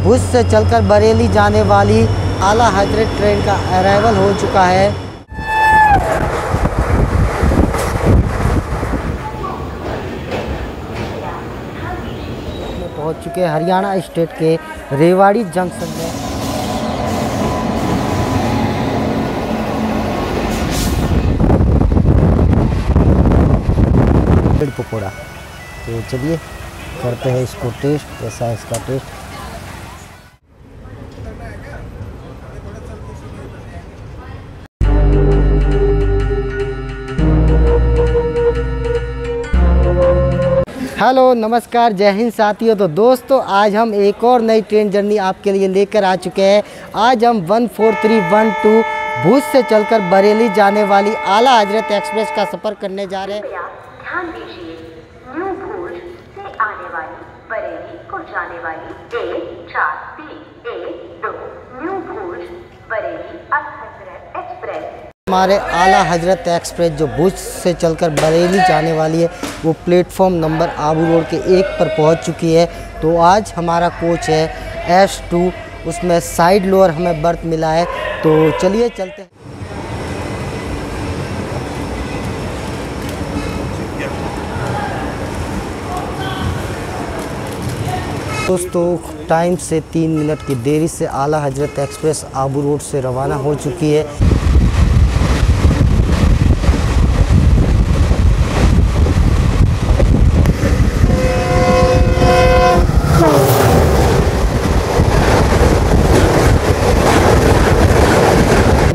भूज से चलकर बरेली जाने वाली आला हजरत ट्रेन का अराइवल हो चुका है। पहुंच चुके हैं हरियाणा स्टेट के रेवाड़ी जंक्शन में। पकौड़ा तो चलिए करते हैं इसको टेस्ट, कैसा है इसका टेस्ट। हेलो नमस्कार, जय हिंद साथियों। तो दोस्तों आज हम एक और नई ट्रेन जर्नी आपके लिए लेकर आ चुके हैं। आज हम 14312 भूज से चलकर बरेली जाने वाली आला हजरत एक्सप्रेस का सफ़र करने जा रहे हैं। भूज से आने वाली बरेली को जाने वाली 1432 न्यू भूज बरेली आला हजरत एक्सप्रेस। हमारे आला हजरत एक्सप्रेस जो भूज से चलकर बरेली जाने वाली है वो प्लेटफॉर्म नंबर आबू रोड के 1 पर पहुंच चुकी है। तो आज हमारा कोच है S2, उसमें साइड लोअर हमें बर्थ मिला है। तो चलिए चलते हैं। दोस्तों टाइम से 3 मिनट की देरी से आला हजरत एक्सप्रेस आबू रोड से रवाना हो चुकी है।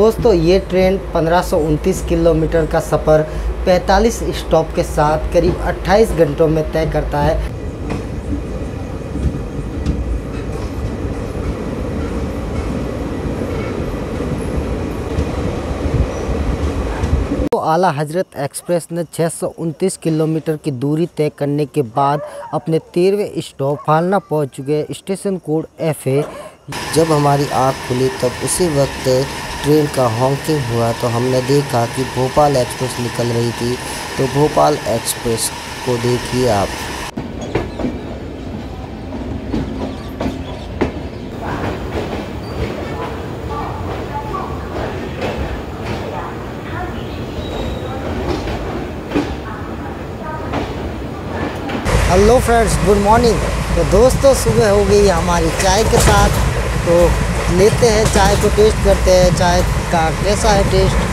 दोस्तों ये ट्रेन 1529 किलोमीटर का सफ़र 45 स्टॉप के साथ करीब 28 घंटों में तय करता है। आला हजरत एक्सप्रेस ने 629 किलोमीटर की दूरी तय करने के बाद अपने 13वें स्टॉप फालना पहुंच चुके। Station code FA। जब हमारी आँख खुली तब उसी वक्त ट्रेन का हॉकिंग हुआ तो हमने देखा कि भोपाल एक्सप्रेस निकल रही थी। तो भोपाल एक्सप्रेस को देखिए आप। Hello friends, good morning. तो दोस्तों सुबह हो गई हमारी चाय के साथ। तो लेते हैं चाय को, टेस्ट करते हैं चाय का कैसा है टेस्ट।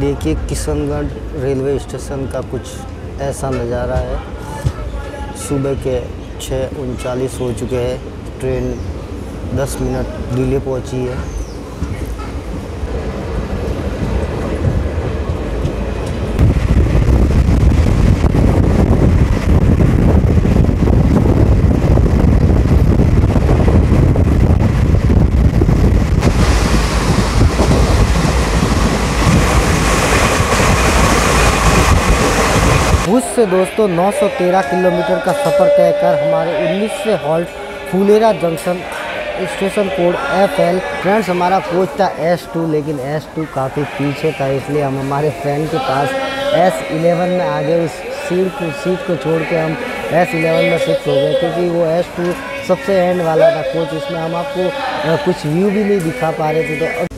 देखिए किशनगढ़ रेलवे स्टेशन का कुछ ऐसा नज़ारा है। सुबह के 6:39 हो चुके हैं। ट्रेन 10 मिनट डिले पहुंची है। भूज से दोस्तों 913 किलोमीटर का सफ़र तय कर हमारे 19वें halt Phulera junction, station code FL। Friends हमारा कोच था S2, लेकिन S2 काफ़ी पीछे था, इसलिए हम हमारे फ्रेंड के पास S11 में आ गए। उस सीट को छोड़ के हम S11 में शिफ्ट हो गए क्योंकि वो S2 सबसे एंड वाला था कोच। इसमें हम आपको कुछ व्यू भी नहीं दिखा पा रहे थे।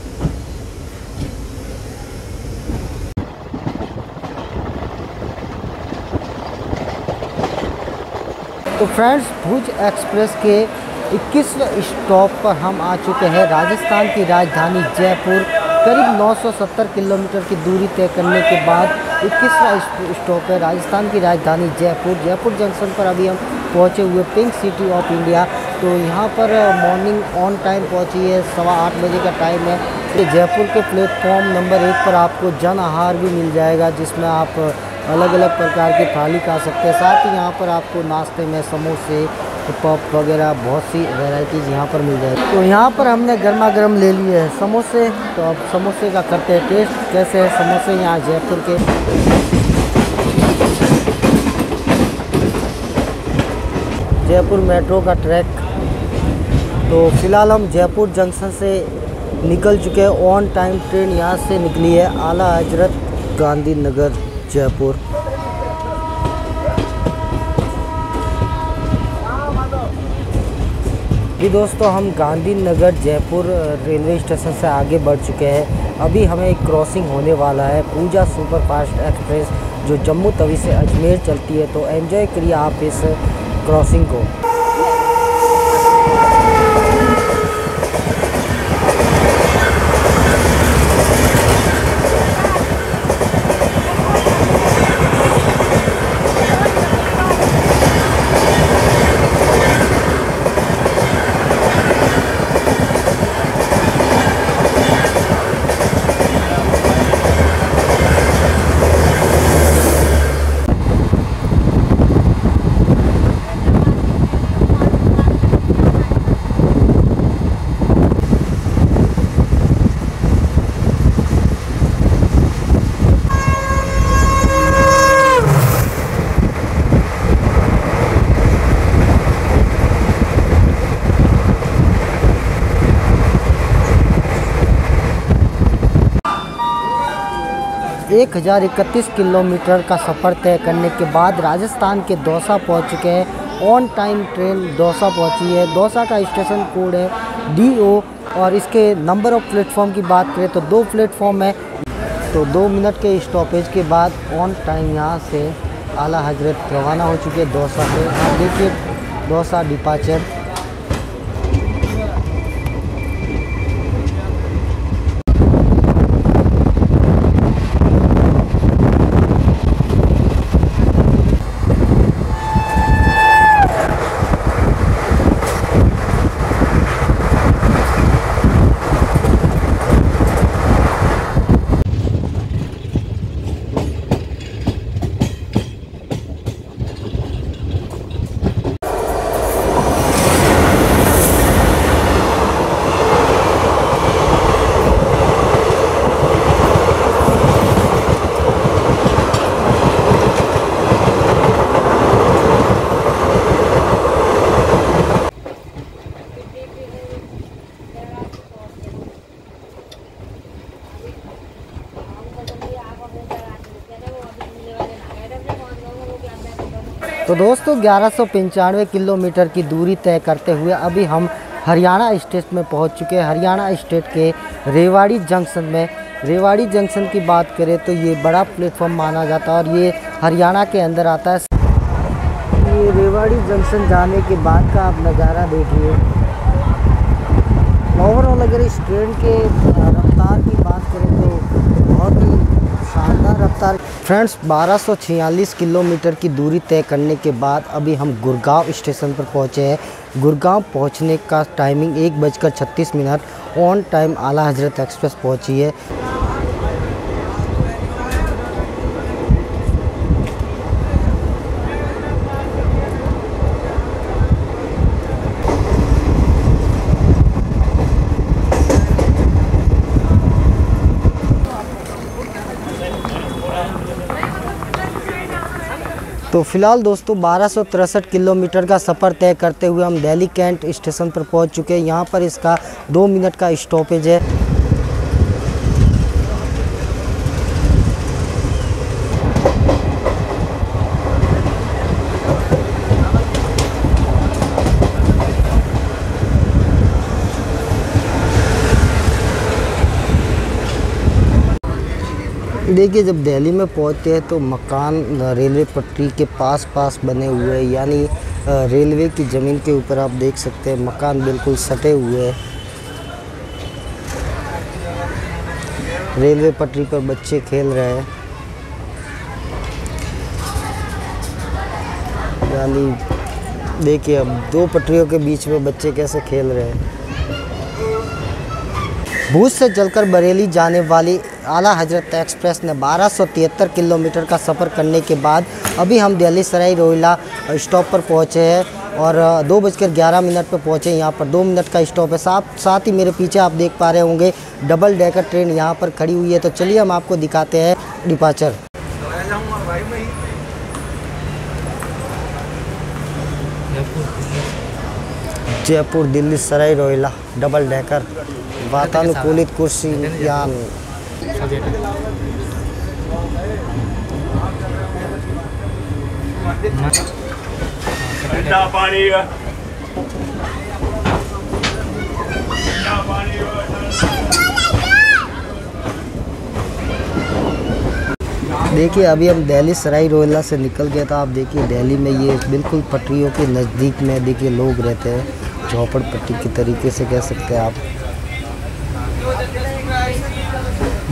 तो फ्रेंड्स भूज एक्सप्रेस के 21वें स्टॉप पर हम आ चुके हैं। राजस्थान की राजधानी जयपुर करीब 970 किलोमीटर की दूरी तय करने के बाद 21वां स्टॉप है राजस्थान की राजधानी जयपुर। जयपुर जंक्शन पर अभी हम पहुंचे हुए, पिंक सिटी ऑफ इंडिया। तो यहाँ पर मॉर्निंग ऑन टाइम पहुंची है, 8:15 बजे का टाइम है। जयपुर के प्लेटफॉर्म नंबर 1 पर आपको जन आहार भी मिल जाएगा जिसमें आप अलग अलग प्रकार की थाली खा सकते हैं। साथ ही यहाँ पर आपको नाश्ते में समोसे, पॉप वगैरह बहुत सी वैरायटीज़ यहाँ पर मिल जाएगी। तो यहाँ पर हमने गर्मा गर्म ले लिए हैं समोसे। तो अब समोसे का करते हैं टेस्ट, कैसे है समोसे यहाँ जयपुर के। जयपुर मेट्रो का ट्रैक। तो फ़िलहाल हम जयपुर जंक्शन से निकल चुके हैं। ऑन टाइम ट्रेन यहाँ से निकली है आला हजरत गांधीनगर जयपुर। जी दोस्तों, हम गांधीनगर जयपुर रेलवे स्टेशन से आगे बढ़ चुके हैं। अभी हमें एक क्रॉसिंग होने वाला है पूजा सुपरफास्ट एक्सप्रेस, जो जम्मू तवी से अजमेर चलती है। तो एंजॉय करिए आप इस क्रॉसिंग को। एक 1031 किलोमीटर का सफ़र तय करने के बाद राजस्थान के दौसा पहुंच चुके हैं। ऑन टाइम ट्रेन दौसा पहुंची है। दौसा का स्टेशन कोड है DO और इसके नंबर ऑफ प्लेटफॉर्म की बात करें तो 2 प्लेटफॉर्म है। तो 2 मिनट के स्टॉपेज के बाद ऑन टाइम यहां से आला हजरत रवाना हो चुके हैं दौसा से। आप देखिए दौसा डिपार्चर। तो दोस्तों 1195 किलोमीटर की दूरी तय करते हुए अभी हम हरियाणा स्टेट में पहुंच चुके हैं। हरियाणा स्टेट के रेवाड़ी जंक्शन में, रेवाड़ी जंक्शन की बात करें तो ये बड़ा प्लेटफॉर्म माना जाता है और ये हरियाणा के अंदर आता है। ये रेवाड़ी जंक्शन जाने के बाद का आप नज़ारा देखिए। ओवरऑल अगर इस ट्रेन के रफ्तार की बात करें तो बहुत ही शानदार रफ्तार। फ्रेंड्स, 1246 किलोमीटर की दूरी तय करने के बाद अभी हम गुड़गांव स्टेशन पर पहुंचे हैं। गुड़गांव पहुंचने का टाइमिंग 1:36। ऑन टाइम आला हजरत एक्सप्रेस पहुंची है। तो फिलहाल दोस्तों 1263 किलोमीटर का सफ़र तय करते हुए हम दिल्ली कैंट स्टेशन पर पहुंच चुके हैं। यहां पर इसका 2 मिनट का स्टॉपेज है। देखिए, जब दिल्ली में पहुंचते हैं तो मकान रेलवे पटरी के पास बने हुए हैं, यानी रेलवे की ज़मीन के ऊपर आप देख सकते हैं मकान बिल्कुल सटे हुए हैं। रेलवे पटरी पर बच्चे खेल रहे हैं, यानी देखिए अब 2 पटरियों के बीच में बच्चे कैसे खेल रहे हैं। भूज से चलकर बरेली जाने वाली आला हजरत एक्सप्रेस ने 1273 किलोमीटर का सफ़र करने के बाद अभी हम दिल्ली सराय रोहिला स्टॉप पर पहुंचे हैं और 2:11 पर पहुंचे। यहां पर 2 मिनट का स्टॉप है। साथ ही मेरे पीछे आप देख पा रहे होंगे डबल डेकर ट्रेन यहां पर खड़ी हुई है। तो चलिए हम आपको दिखाते हैं departure. Jaipur Delhi Sarai Rohilla double decker वातानुकूलित कुर्सी यान। देखिए अभी हम दिल्ली सराय रोहिला से निकल गया था। आप देखिए दिल्ली में ये बिल्कुल पटरियों के नज़दीक में देखिए लोग रहते हैं, झोपड़पट्टी के तरीके से कह सकते हैं आप।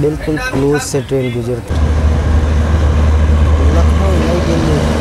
बिल्कुल क्लोज से ट्रेन गुजरती है। लखनऊ नई दिल्ली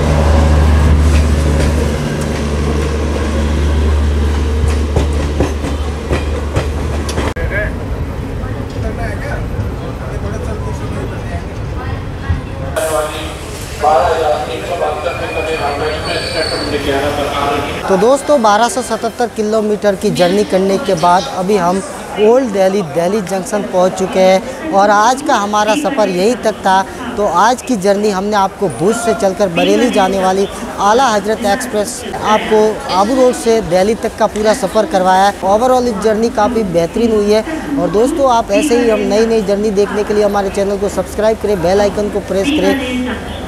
तो दोस्तों 1277 किलोमीटर की जर्नी करने के बाद अभी हम ओल्ड दिल्ली जंक्शन पहुंच चुके हैं और आज का हमारा सफ़र यहीं तक था। तो आज की जर्नी हमने आपको भूज से चलकर बरेली जाने वाली आला हजरत एक्सप्रेस आपको आबू रोड से दिल्ली तक का पूरा सफ़र करवाया है। ओवरऑल इस जर्नी काफ़ी बेहतरीन हुई है। और दोस्तों आप ऐसे ही हम नई जर्नी देखने के लिए हमारे चैनल को सब्सक्राइब करें, बेल आइकन को प्रेस करें।